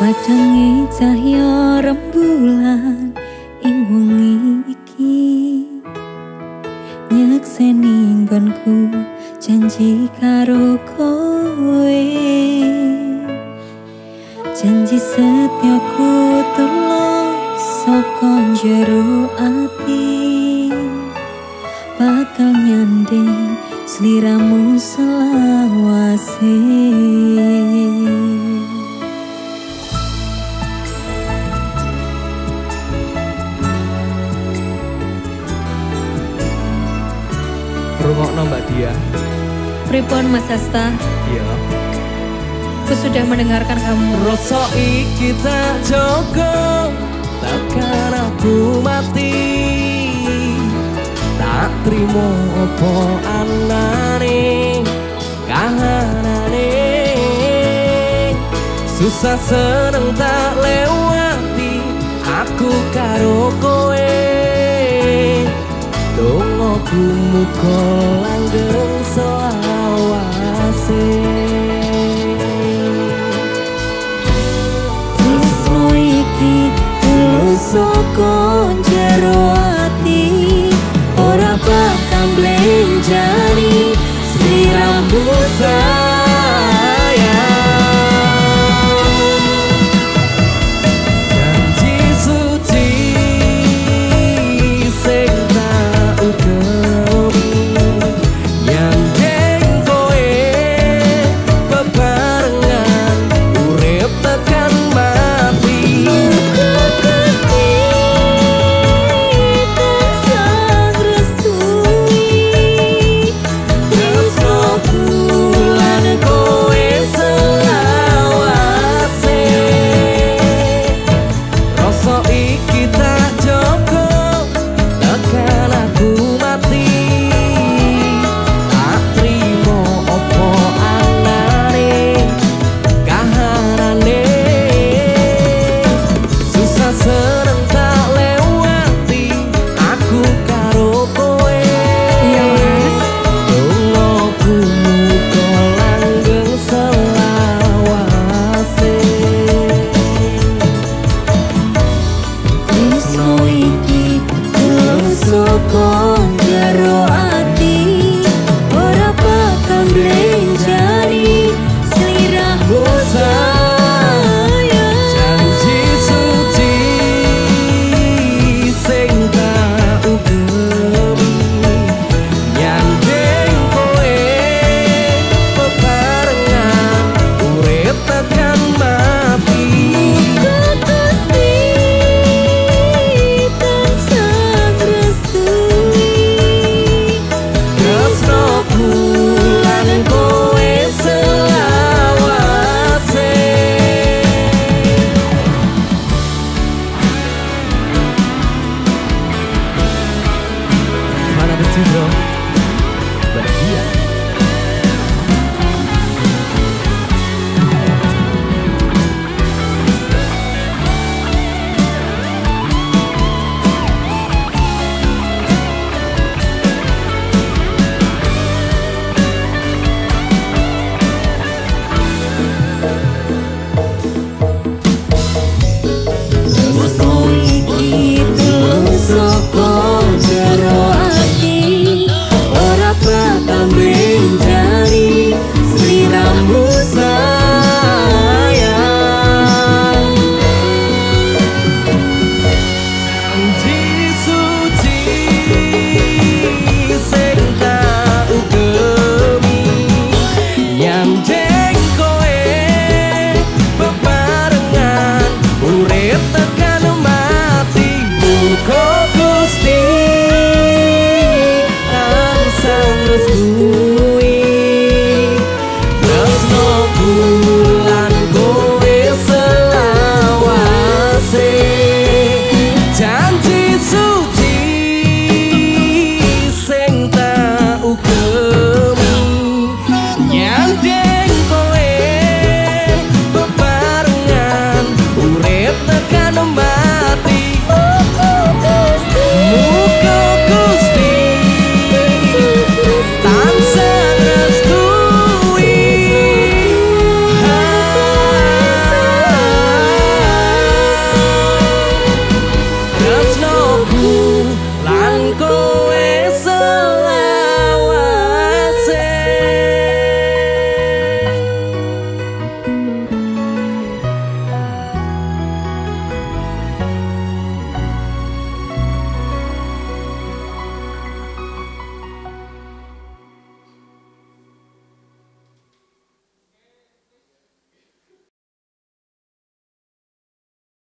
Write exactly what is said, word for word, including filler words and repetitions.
Wadange cahya rembulan ing wengi iki nyekseni nggonku janji karo kowe, janji setyaku tulus saka jero ati bakal nyanding sliramu selawase. Rungokno Mbak Dia. Pripun Mas Hasta? Iya. Aku sudah mendengarkan kamu. Rasa iki tak jaga, takkan aku mati. Tak trimo apa anane, kahanane. Susah seneng tak lewati, aku karo kowe. Dongoku muka langgeng selawase.